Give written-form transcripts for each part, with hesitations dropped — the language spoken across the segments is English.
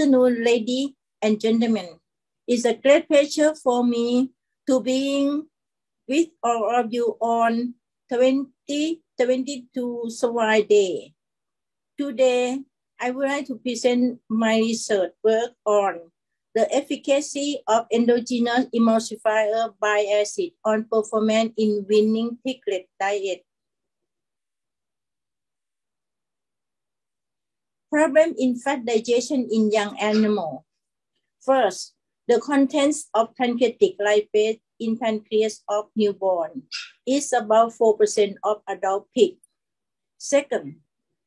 afternoon, ladies and gentlemen. It's a great pleasure for me to be with all of you on 2022 Swine Day. Today, I would like to present my research work on the efficacy of endogenous emulsifier bioacid on performance in weaning piglet diet. Problem in fat digestion in young animals. First, the contents of pancreatic lipase in pancreas of newborn is about 4% of adult pig. Second,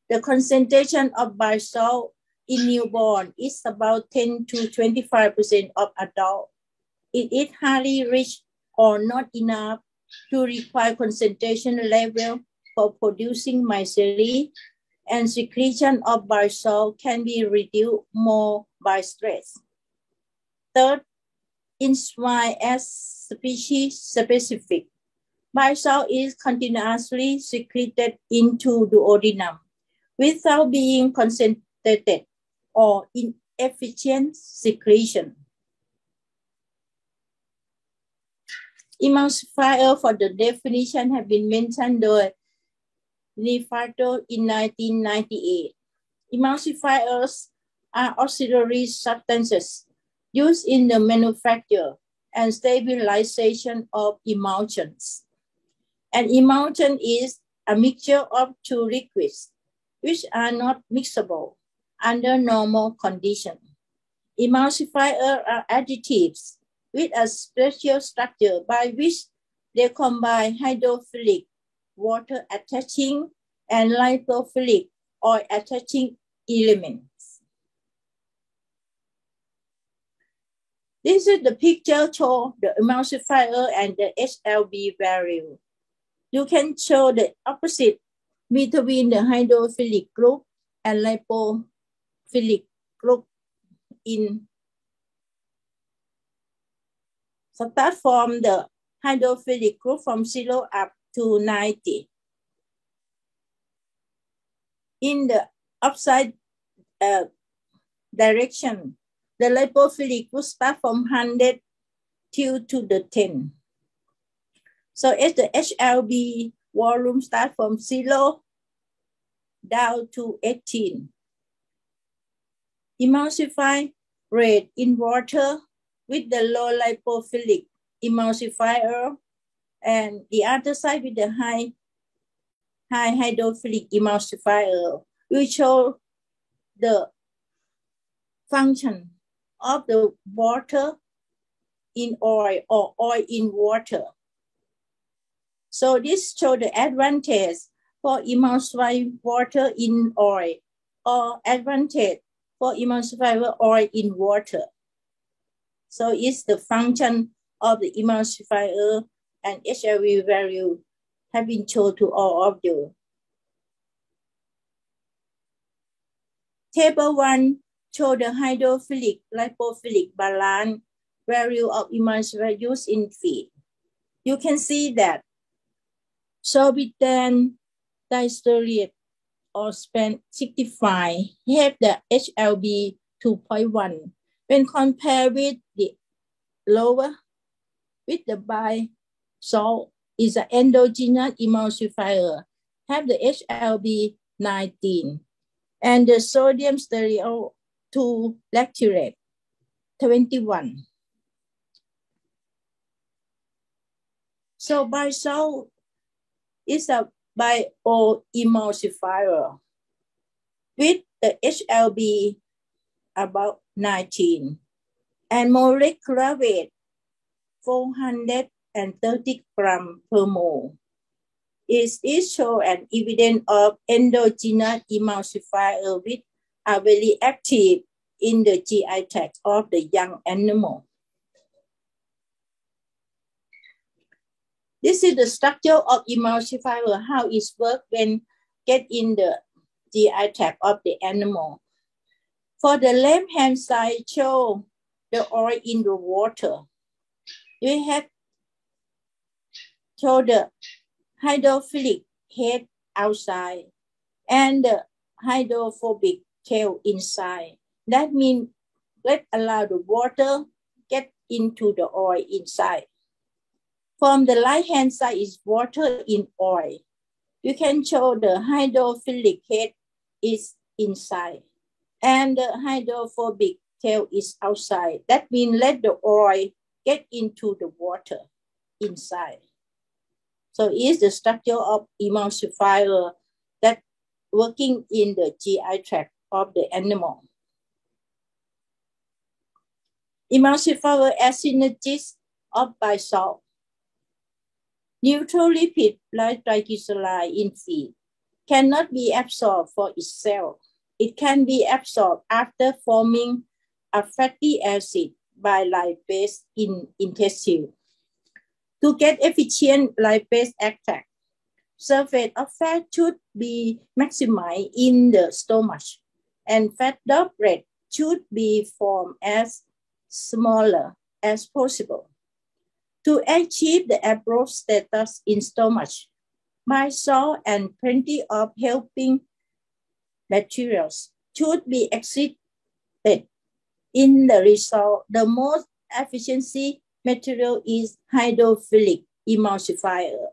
the concentration of bile salt in newborn is about 10 to 25% of adult. It is hardly rich or not enough to require concentration level for producing mycelium, and secretion of bile salt can be reduced more by stress. Third, in swine as species specific, bile salt is continuously secreted into duodenum without being concentrated or inefficient secretion. Emulsifier for the definition have been mentioned by Nifato in 1998. Emulsifiers are auxiliary substances used in the manufacture and stabilization of emulsions. An emulsion is a mixture of two liquids which are not mixable under normal conditions. Emulsifiers are additives with a special structure by which they combine hydrophilic water attaching and lipophilic oil attaching elements. This is the picture show the emulsifier and the HLB value. You can show the opposite between the hydrophilic group and lipophilic group in. Start from the hydrophilic group from 0 up to 90. In the upside direction, the lipophilic would start from 100 to the 10. So as the HLB volume starts from 0 down to 18. Emulsify rate in water with the low lipophilic emulsifier and the other side with the high hydrophilic emulsifier will show the function of the water in oil or oil in water. So this shows the advantage for emulsifying water in oil or advantage for emulsifying oil in water. So it's the function of the emulsifier and HLV value have been shown to all of you. Table 1 shows the hydrophilic lipophilic balance value of emulsifier used in feed. You can see that sorbitan, disastereate, or span 65 have the HLB 2.1 when compared with the lower with the bile salt is an endogenous emulsifier, have the HLB 19, and the sodium stearate to lactate 21. So bile salt is a bioemulsifier with the HLB about 19 and molecular weight 430 grams per mole. It shows an evidence of endogenous emulsifier which are very active in the GI tract of the young animal. This is the structure of emulsifier, how it works when get in the GI tract of the animal. For the left hand side, show the oil in the water. You have show the hydrophilic head outside and the hydrophobic tail inside. That means Let's allow the water get into the oil inside. From the right-hand side is water in oil. You can show the hydrophilic head is inside and the hydrophobic tail is outside. That means let the oil get into the water inside. So it's the structure of emulsifier that working in the GI tract of the animal. Emulsifier as synergies of bisalt. Neutral lipid like triglyceride in feed cannot be absorbed for itself. It can be absorbed after forming a fatty acid by lipase in intestine. To get efficient lipase attack, surface of fat should be maximized in the stomach, and fat droplet should be formed as smaller as possible. To achieve the above status in stomach, bisalt and plenty of helping materials should be excited. In the result, the most efficiency material is hydrophilic emulsifier.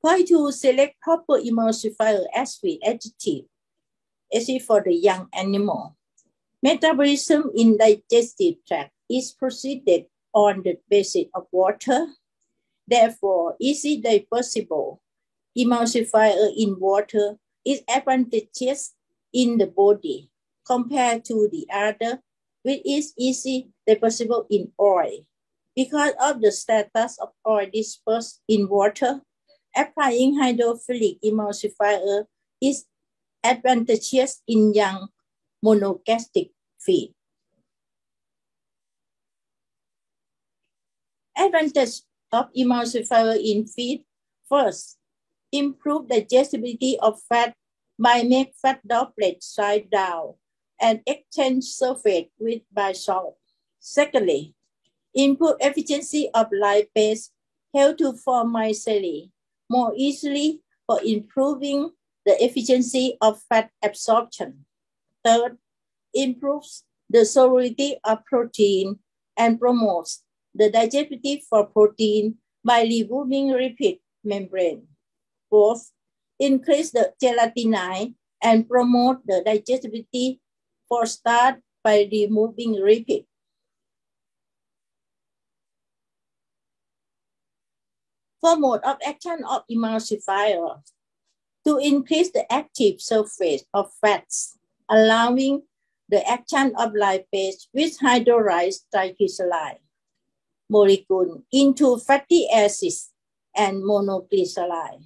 Why to select proper emulsifier as with adjective, as if for the young animal. Metabolism in digestive tract is proceeded on the basis of water. Therefore, easy dispersible emulsifier in water is advantageous in the body compared to the other, which is easy dispersible in oil. Because of the status of oil dispersed in water, applying hydrophilic emulsifier is advantageous in young monogastric feed. Advantage of emulsifier in feed: first, improve digestibility of fat by make fat droplet side down and exchange sulfate with bisalt. Secondly, improve efficiency of lipase, help to form micelle more easily for improving the efficiency of fat absorption. Third, improves the solubility of protein and promotes the digestibility for protein by removing lipid membrane. Fourth, increase the gelatinine and promote the digestibility for starch by removing lipid. For mode of action of emulsifier, to increase the active surface of fats, allowing the action of lipase which hydrolyzes triglyceride molecule into fatty acids and monoglyceride.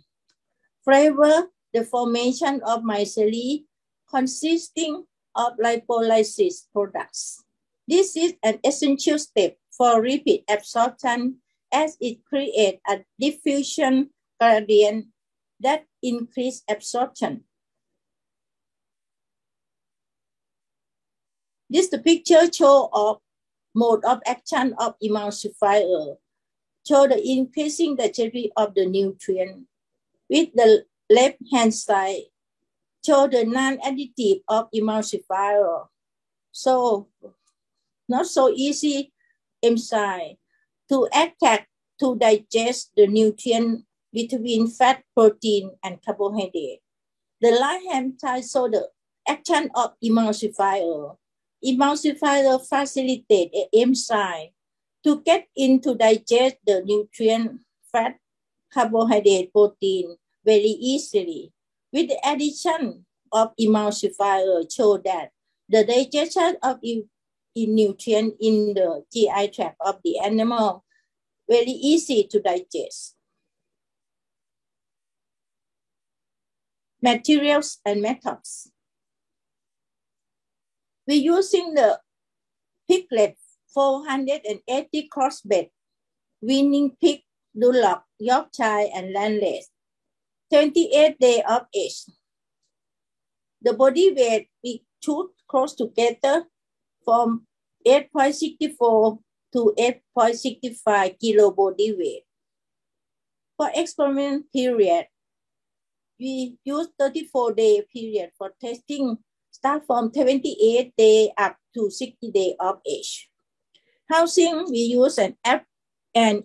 Favor the formation of micelle consisting of lipolysis products. This is an essential step for lipid absorption as it creates a diffusion gradient that increases absorption. This is the picture show of mode of action of emulsifier, show the increasing digestibility of the nutrient. With the left-hand side, show the non-additive of emulsifier. So, not so easy enzyme to attack to digest the nutrient between fat, protein, and carbohydrate. The right-hand side show the action of emulsifier. Emulsifier facilitate an enzyme to get into digest the nutrient, fat, carbohydrate, protein very easily. With the addition of emulsifier, show that the digestion of nutrient in the GI tract of the animal very easy to digest. Materials and methods. We're using the piglet 480 crossbred, winning pig, Duloc, Yorkshire, and Landrace, 28 days of age. The body weight is two close together from 8.64 to 8.65 kilo body weight. For experiment period, we use 34-day period for testing start from 28 days up to 60 days of age. Housing, we use an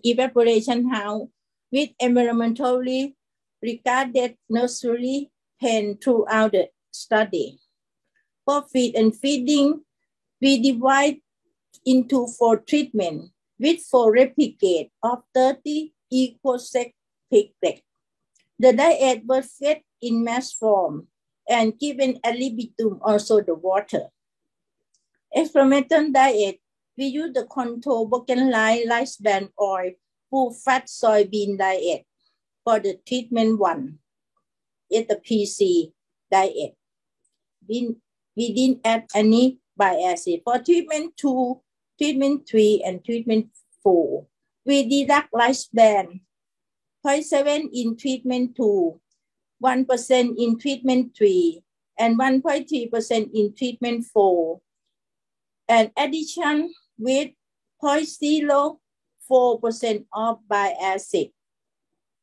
evaporation house with environmentally regarded nursery pen throughout the study. For feed and feeding, we divide into 4 treatments with 4 replicates of 30 equal-sex piglets. The diet was fed in mass form and given ad libitum, also the water. Experimental diet, we use the control Bougainvillea rice bran oil, full fat soybean diet for the treatment 1. It's the PC diet. We didn't add any bioacid. For treatment 2, treatment 3, and treatment 4, we deduct rice bran 0.7 in treatment 2, 1% in treatment 3, and 1.3% in treatment 4. And addition with 0.04% of bioacid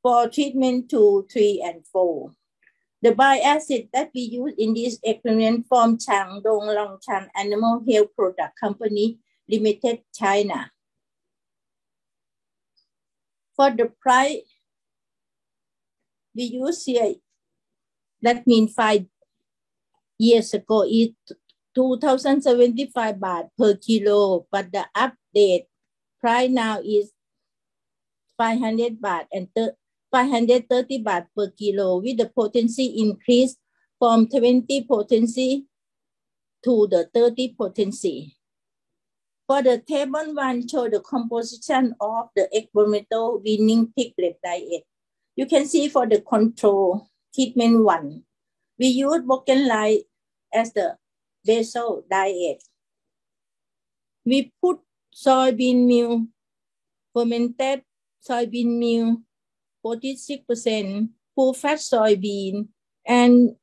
for treatment 2, 3, and 4. The bioacid that we use in this experiment from Changdong Longchang Animal Health Product Company Limited, China. For the price, we use here, that means 5 years ago, is 2,075 baht per kilo, but the update price now is 500 baht and 530 baht per kilo, with the potency increase from 20 potency to the 30 potency. For the table 1, show the composition of the experimental winning piglet diet. You can see for the control treatment 1, we use Bougainvillea as the basal diet. We put soybean meal, fermented soybean meal, 46%, full fat soybean, and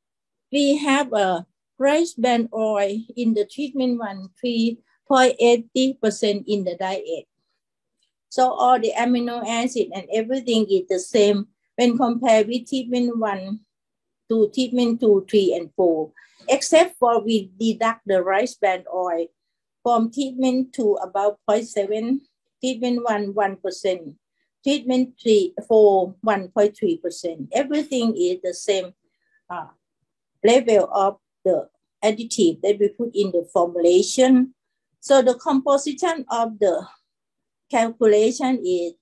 we have a rice bran oil in the treatment 1, 3.80% in the diet. So all the amino acid and everything is the same when compared with treatment 1 to treatment 2, 3, and 4, except for we deduct the rice bran oil from treatment 2 about 0.7, treatment 1, 1%, treatment 4, 1.3%. Everything is the same level of the additive that we put in the formulation. So the composition of the calculation is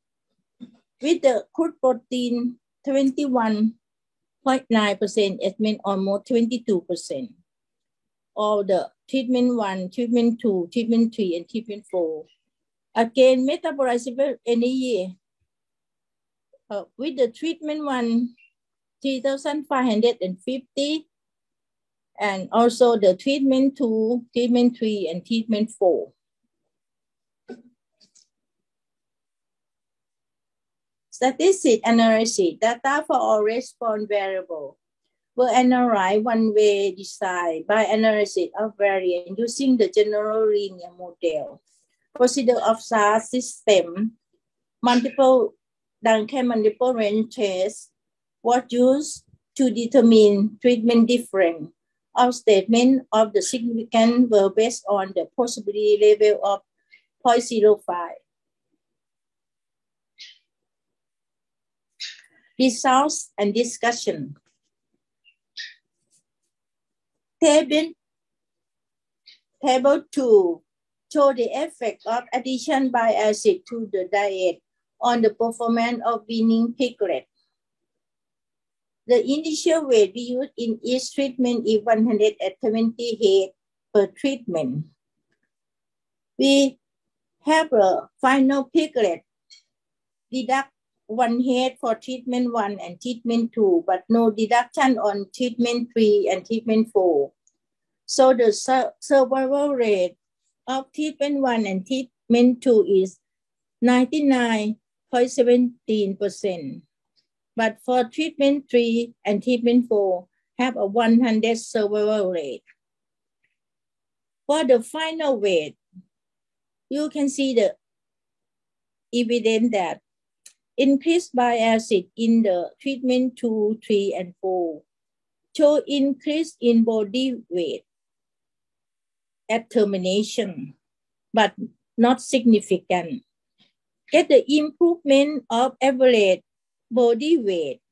with the crude protein 21.9%, it means almost 22%. All the treatment 1, treatment 2, treatment 3, and treatment 4. Again, metabolizable energy. With the treatment 1, 3,550, and also the treatment 2, treatment 3, and treatment 4. Statistic analysis, data for all response variable were analyzed one-way design by analysis of variant using the general linear model, procedure of SAR system, multiple range test was used to determine treatment difference of statement of the significant were based on the possibility level of 0.05. Results and discussion. Table 2 shows the effect of addition by acid to the diet on the performance of weaning piglet. The initial weight we use in each treatment is 170 head per treatment. We have a final piglet deduct 1 head for treatment 1 and treatment 2, but no deduction on treatment 3 and treatment 4. So the survival rate of treatment 1 and treatment 2 is 99.17%. But for treatment 3 and treatment 4 have a 100 survival rate. For the final weight, you can see the evidence that increased bioacid in the treatment 2, 3, and 4 show increase in body weight at termination, but not significant. Get the improvement of average body weight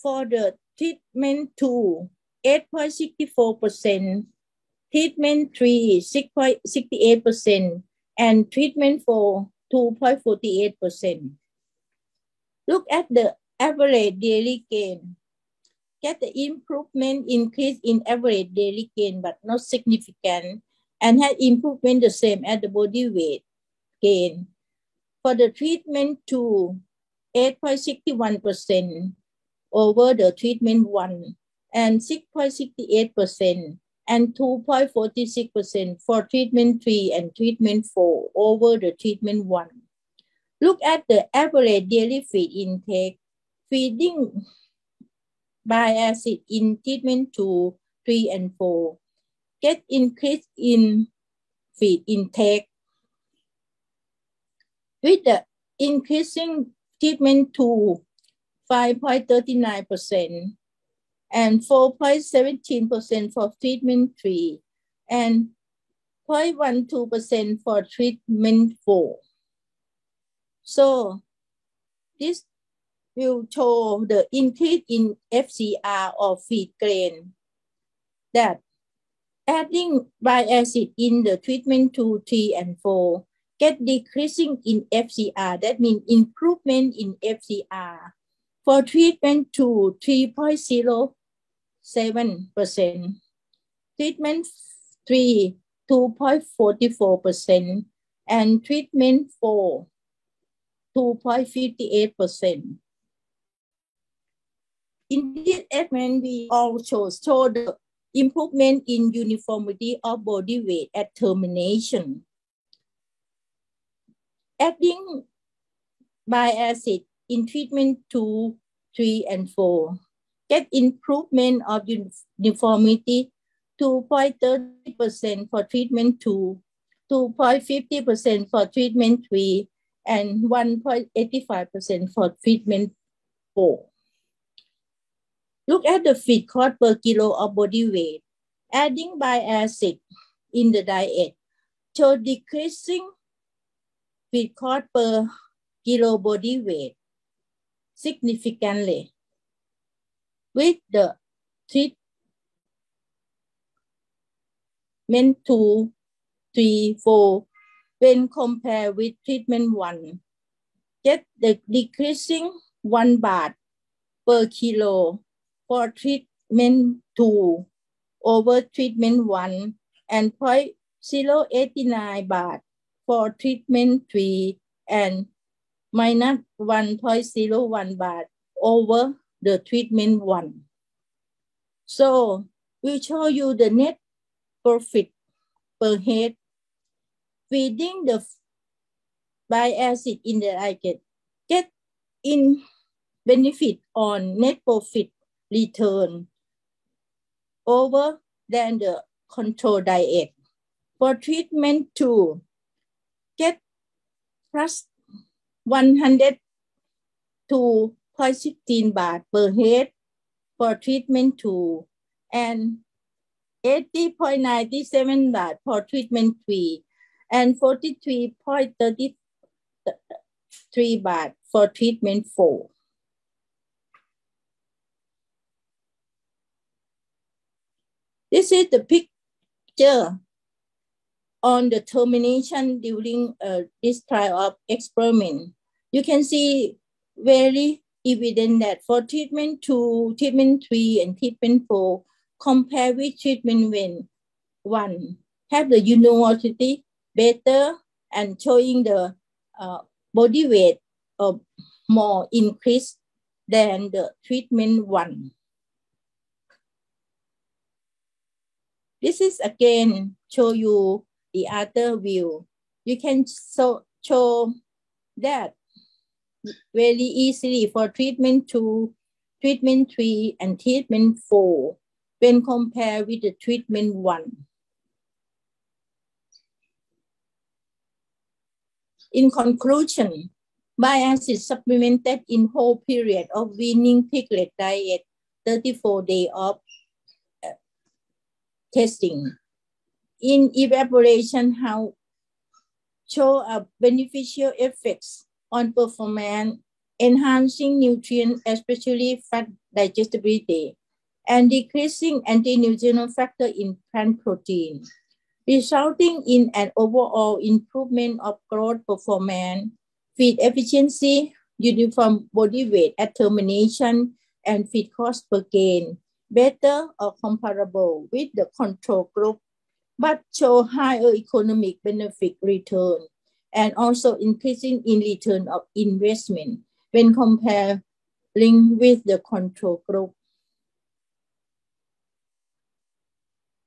for the treatment 2, 8.64%, treatment 3, 6.68%, and treatment 4, 2.48%. Look at the average daily gain. Get the improvement increase in average daily gain, but not significant, and had improvement the same at the body weight gain. For the treatment 2, 8.61% over the treatment 1, and 6.68%, and 2.46% for treatment 3 and treatment 4 over the treatment 1. Look at the average daily feed intake. Feeding by acid in treatment 2, 3, and 4. Get increase in feed intake. With the increasing treatment 2, 5.39%, and 4.17% for treatment 3, and 0.12% for treatment 4. So this will show the increase in FCR or feed grain that adding bioacid in the treatment 2, 3, and 4 get decreasing in FCR. That means improvement in FCR. For treatment 2, 3.07%. Treatment 3, 2.44%. And treatment 4, 2.58%. In this element, we also show the improvement in uniformity of body weight at termination. Adding bioacid in treatment 2, 3, and 4 get improvement of uniformity 2.30% for treatment 2, 2.50% for treatment 3, and 1.85% for treatment 4. Look at the feed cost per kilo of body weight. Adding bioacid in the diet show decreasing feed cost per kilo body weight significantly with the treatment 2, 3, 4 when compared with treatment 1. Get the decreasing 1 baht per kilo for treatment 2 over treatment 1, and 0.089 baht for treatment 3, and minus 1.01 baht over the treatment 1. So we show you the net profit per head. Feeding the bioacid in the diet get in benefit on net profit return over than the control diet. For treatment 2, get plus 102.16 baht per head for treatment 2, and 80.97 baht for treatment 3, and 43.33 baht for treatment 4. This is the picture on the termination during this trial of experiment. You can see very evident that for treatment 2, treatment 3, and treatment 4, compared with treatment 1, have the uniformity better and showing the body weight of more increase than the treatment 1. This is again show you the other view. You can show that very easily for treatment 2, treatment 3, and treatment 4 when compared with the treatment 1. In conclusion, bioacid supplemented in whole period of weaning piglet diet 34 days of testing. In evaluation, how show a beneficial effects on performance, enhancing nutrients, especially fat digestibility, and decreasing anti-nutritional factor in plant protein, resulting in an overall improvement of growth performance, feed efficiency, uniform body weight at termination, and feed cost per gain, better or comparable with the control group, but show higher economic benefit return, and also increasing in return of investment when comparing with the control group.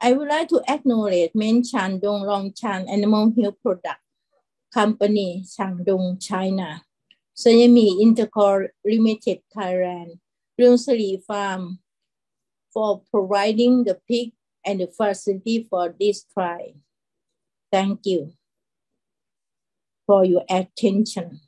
I would like to acknowledge Changdong Longchang Animal Health Product Company, Changdong, China, Siamy Intercorp Limited, Thailand, Blue Seri Farm for providing the pig and the facility for this trial. Thank you for your attention.